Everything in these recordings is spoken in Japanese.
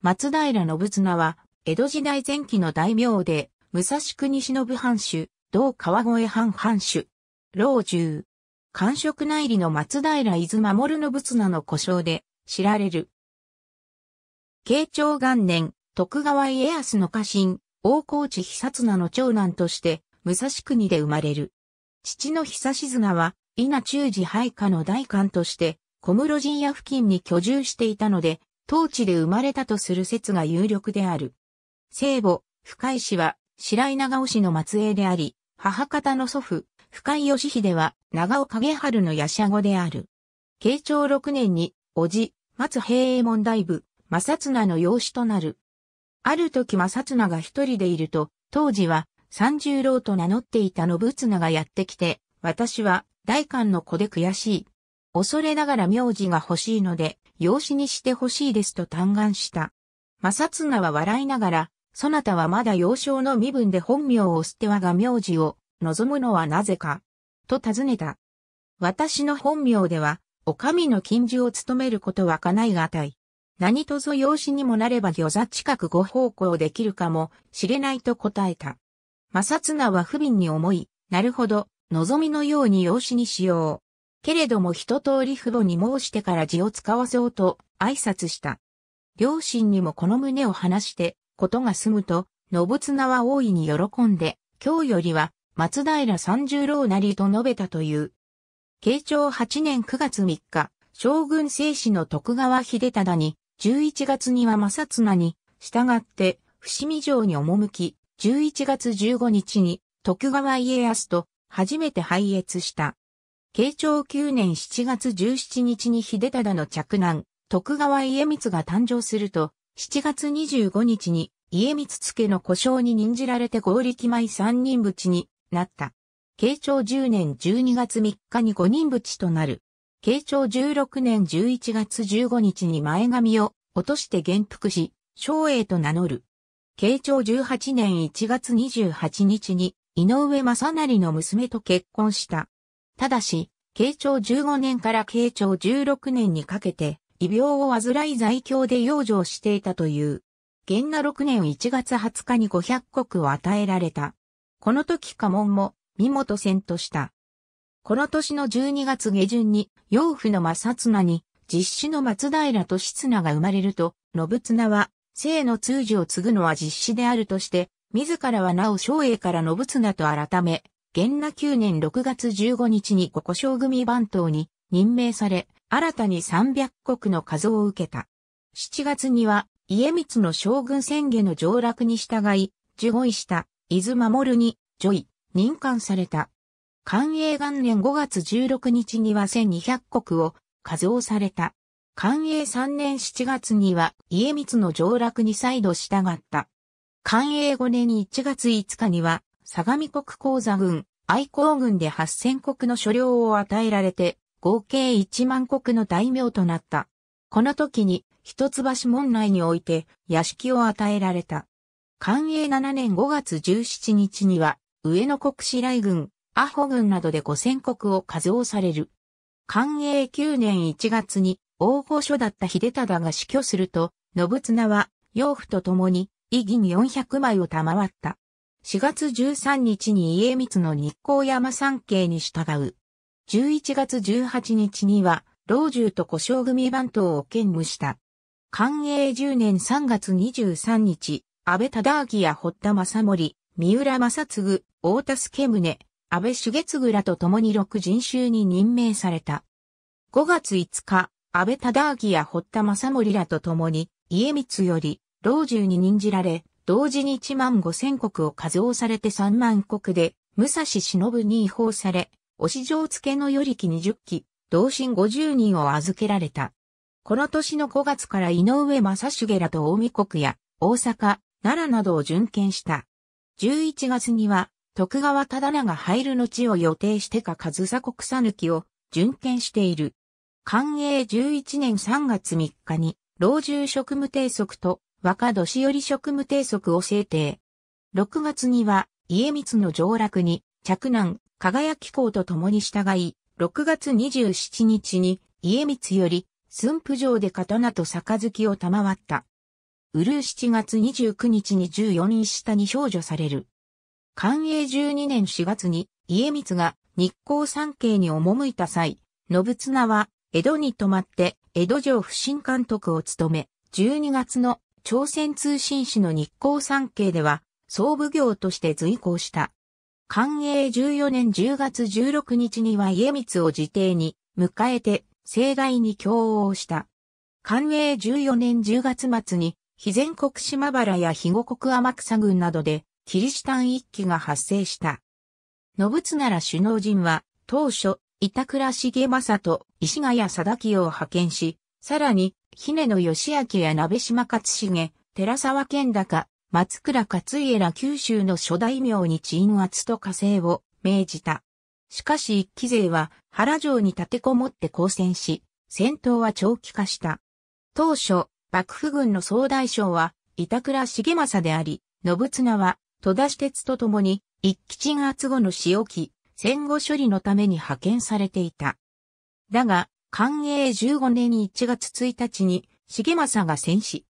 松平信綱は、江戸時代前期の大名で、武蔵国忍藩主、同川越藩藩主、老中。官職内裏の松平伊豆守信綱の呼称で知られる。慶長元年、徳川家康の家臣、大河内久綱の長男として、武蔵国で生まれる。父の久綱は、伊奈中寺配下の代官として、小室陣屋付近に居住していたので、当地で生まれたとする説が有力である。生母、深井氏は、白井長尾氏の末裔であり、母方の祖父、深井義秀は、長尾景春のやしゃごである。慶長6年に、叔父、松平右衛門大夫、正綱の養子となる。ある時正綱が一人でいると、当時は、三十郎と名乗っていた信綱がやってきて、私は、代官の子で悔しい。恐れながら名字が欲しいので、養子にして欲しいですと嘆願した。正綱は笑いながら、そなたはまだ幼少の身分で本名を捨て我が名字を望むのはなぜか、と尋ねた。私の本名では、お上の禁事を務めることはかないがたい。何とぞ養子にもなれば御座近くご奉公できるかもしれないと答えた。正綱は不憫に思い、なるほど、望みのように養子にしよう。けれども一通り父母に申してから字を使わそうと挨拶した。両親にもこの旨を話して、ことが済むと、信綱は大いに喜んで、今日よりは松平三十郎なりと述べたという。慶長8年9月3日、将軍正史の徳川秀忠に、11月には正綱に、従って、伏見城に赴き、11月15日に、徳川家康と、初めて拝謁した。慶長9年7月17日に秀忠の嫡男、徳川家光が誕生すると、7月25日に家光付の呼称に任じられて強力米三人扶になった。慶長10年12月3日に五人扶となる。慶長16年11月15日に前髪を落として元服し、昌永と名乗る。慶長18年1月28日に井上正成の娘と結婚した。ただし、慶長15年から慶長16年にかけて、異病を患い在京で養生していたという。元和6年1月20日に500石を与えられた。この時家紋も、身元遷とした。この年の12月下旬に、養父の正綱に、実子の松平利綱が生まれると、信綱は、姓の通字を継ぐのは実子であるとして、自らはなお昌永から信綱と改め、元和9年6月15日に五胡将組番頭に任命され、新たに300石の数を受けた。7月には、家光の将軍宣下の上洛に従い、従位した伊豆守に叙位、任官された。寛永元年5月16日には1200石を数をされた。寛永3年7月には家光の上洛に再度従った。寛永5年1月5日には、相模国高座郡、愛甲郡で8000石の所領を与えられて、合計1万石の大名となった。この時に、一橋門内において、屋敷を与えられた。寛永7年5月17日には、上野国白井郡、阿穂郡などで5000石を数をされる。寛永9年1月に、大御所だった秀忠が死去すると、信綱は、養父と共に、遺銀400枚を賜った。4月13日に家光の日光山参詣に従う。11月18日には、老中と小将組番頭を兼務した。寛永10年3月23日、安倍忠明や堀田正盛、三浦正嗣、太田助宗、安倍重次らと共に6人衆に任命された。5月5日、安倍忠明や堀田正盛らと共に、家光より、老中に任じられ、同時に15000石を数をされて3万石で、武蔵忍に異邦され、押城付の与力20騎、同心50人を預けられた。この年の5月から井上正成らと近江国や大阪、奈良などを巡見した。11月には、徳川忠長入るの地を予定してか上総国讃岐を巡見している。寛永11年3月3日に、老中職務停職と、若年寄職務停職を制定。6月には、家光の上洛に、嫡男、輝公と共に従い、6月27日に、家光より、駿府城で刀と杯を賜った。ウルー7月29日に14位下に表叙される。寛永12年4月に家光が日光山系に赴いた際、信綱は江戸に泊まって江戸城普請監督を務め、12月の朝鮮通信使の日光山系では総奉行として随行した。寛永14年10月16日には家光を自邸に迎えて盛大に供応した。寛永14年10月末に肥前国島原や肥後国天草郡などでキリシタン一揆が発生した。信綱ら首脳陣は当初、板倉重政、石谷定清を派遣し、さらに、姫野義明や鍋島勝重、寺沢健高、松倉勝家ら九州の諸大名に鎮圧と加勢を命じた。しかし一揆勢は原城に立てこもって抗戦し、戦闘は長期化した。当初、幕府軍の総大将は板倉重政であり、信綱は戸田私鉄と共に一揆鎮圧後の仕置き、戦後処理のために派遣されていた。だが、寛永15年1月1日に重政が戦死。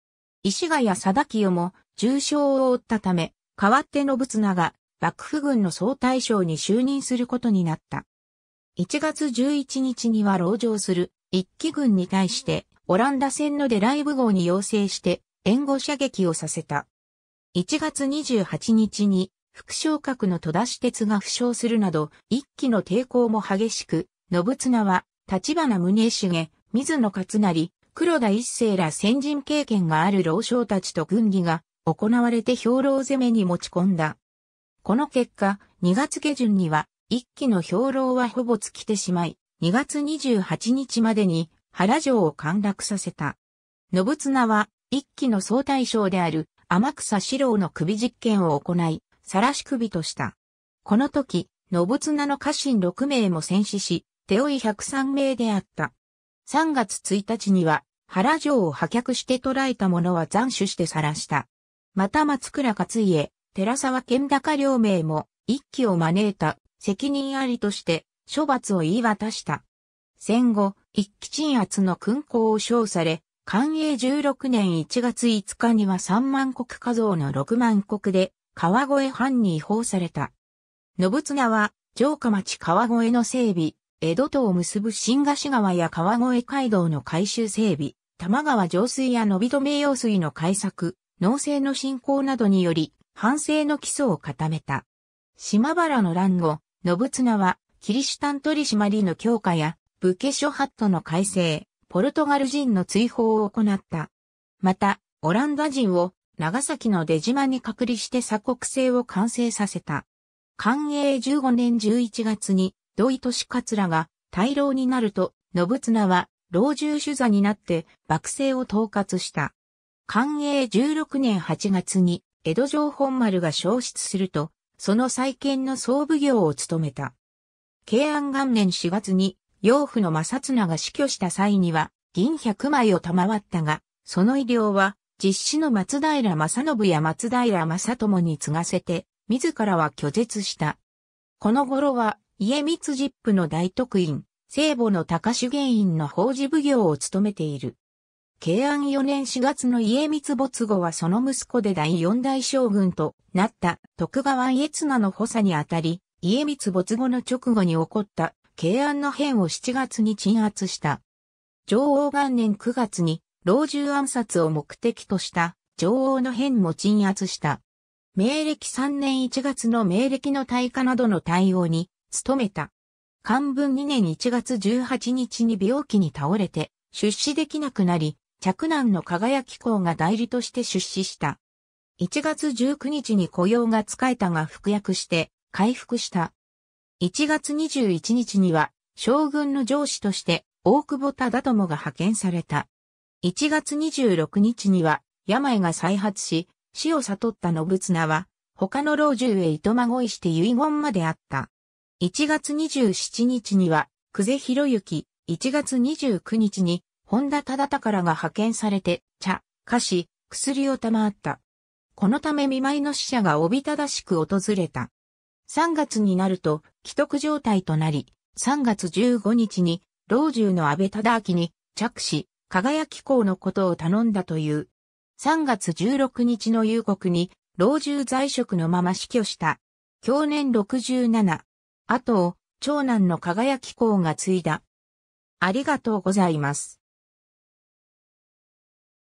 石谷定清も重傷を負ったため、代わって信綱が幕府軍の総大将に就任することになった。1月11日には籠城する一揆軍に対して、オランダ船のデライブ号に要請して援護射撃をさせた。1月28日に副将格の戸田私鉄が負傷するなど一揆の抵抗も激しく、信綱は橘宗茂、水野勝成、黒田一成ら先陣経験がある老将たちと軍議が行われて兵糧攻めに持ち込んだ。この結果、2月下旬には一揆の兵糧はほぼ尽きてしまい、2月28日までに原城を陥落させた。信綱は一揆の総大将である天草四郎の首実験を行い、晒し首とした。この時、信綱の家臣6名も戦死し、手負い103名であった。3月1日には原城を破却して捕らえた者は斬首して晒した。また松倉勝家、寺沢健高両名も一揆を招いた責任ありとして処罰を言い渡した。戦後、一揆鎮圧の勲功を称され、寛永16年1月5日には三万石加増の六万石で、川越藩に移封された。信綱は、城下町川越の整備、江戸とを結ぶ新河岸川や川越街道の改修整備、多摩川上水や野人名用水の開削、農政の振興などにより、藩政の基礎を固めた。島原の乱後、信綱は、キリシタン取締りの強化や、武家諸法度の改正、ポルトガル人の追放を行った。また、オランダ人を長崎の出島に隔離して鎖国制を完成させた。寛永15年11月に、土井利勝が大老になると、信綱は老中主座になって幕政を統括した。寛永16年8月に、江戸城本丸が消失すると、その再建の総奉行を務めた。慶安元年4月に、養父の正綱が死去した際には、銀100枚を賜ったが、その遺領は、実子の松平正信や松平正友に継がせて、自らは拒絶した。この頃は、家光実父の大徳院、聖母の高修験院の法事奉行を務めている。慶安4年4月の家光没後はその息子で第4代将軍となった徳川家綱の補佐にあたり、家光没後の直後に起こった、慶安の変を7月に鎮圧した。貞王元年9月に老中暗殺を目的とした貞王の変も鎮圧した。明暦3年1月の明暦の大火などの対応に努めた。寛文2年1月18日に病気に倒れて出仕できなくなり、嫡男の輝公が代理として出仕した。1月19日に雇用が使えたが服薬して回復した。1月21日には将軍の上司として大久保忠友が派遣された。1月26日には病が再発し、死を悟った信綱は他の老中へいとまごいして遺言まであった。1月27日には久世弘之、1月29日に本多忠宝が派遣されて茶、菓子、薬を賜った。このため見舞いの死者がおびただしく訪れた。3月になると、危篤状態となり、3月15日に、老中の安倍忠明に、嫡子、輝公のことを頼んだという。3月16日の夕刻に老中在職のまま死去した。享年67。後を長男の輝公が継いだ。ありがとうございます。